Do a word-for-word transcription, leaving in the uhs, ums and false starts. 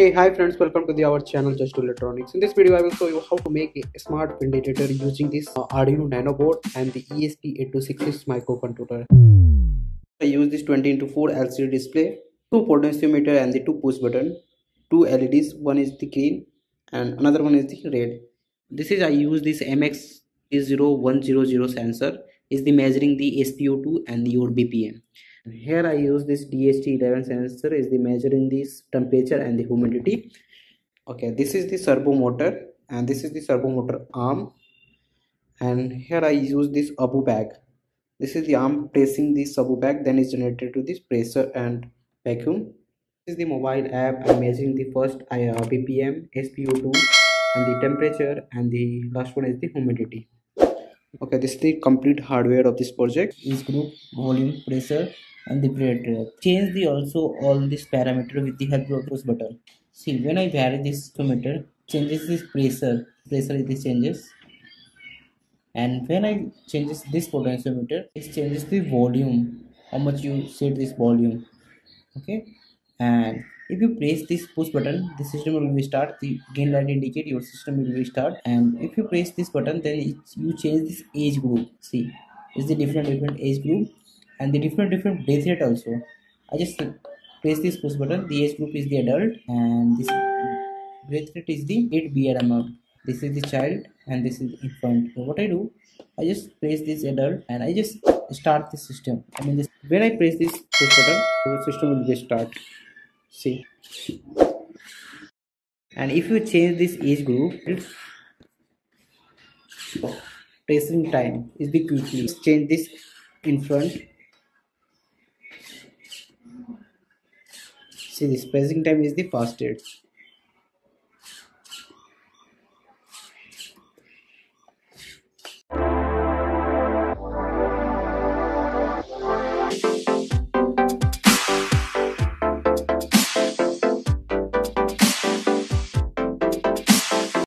Hey, hi friends, welcome to the our channel Just Do Electronics. In this video I will show you how to make a smart ventilator using this uh, Arduino nano board and the E S P eight two six six microcontroller. I use this twenty into four L C D display, two potentiometer and the two push button, two L E Ds, one is the green and another one is the red. This is I use this M X zero one zero zero sensor is the measuring the S P O two and your B P M. Here I use this D H T eleven sensor is the measuring this temperature and the humidity. Okay, this is the servo motor and this is the servo motor arm, and here I use this abu bag. This is the arm pressing this abu bag, then is generated to this pressure and vacuum. This is the mobile app. I'm measuring the first B P M, S P O two and the temperature, and the last one is the humidity. Okay, this is the complete hardware of this project. Is group, volume, pressure and the plate rail. Change the also all this parameter with the help of push button. See, when I vary this meter, changes this pressure, pressure is the changes. And when I changes this potentiometer, it changes the volume, how much you set this volume. Okay, and if you press this push button, the system will restart. The green light indicate your system will restart. And if you press this button, then it, you change this age group. See, it's the different different age group and the different different death rate also. I just press this push button. The age group is the adult and this death rate is the eight B R amount. This is the child and this is the infant. So what I do, I just press this adult and I just start the system. I mean, this, when I press this push button, the system will restart. See, and if you change this age group, it's pressing time is the quickly. Change this in front. See, this pressing time is the fastest.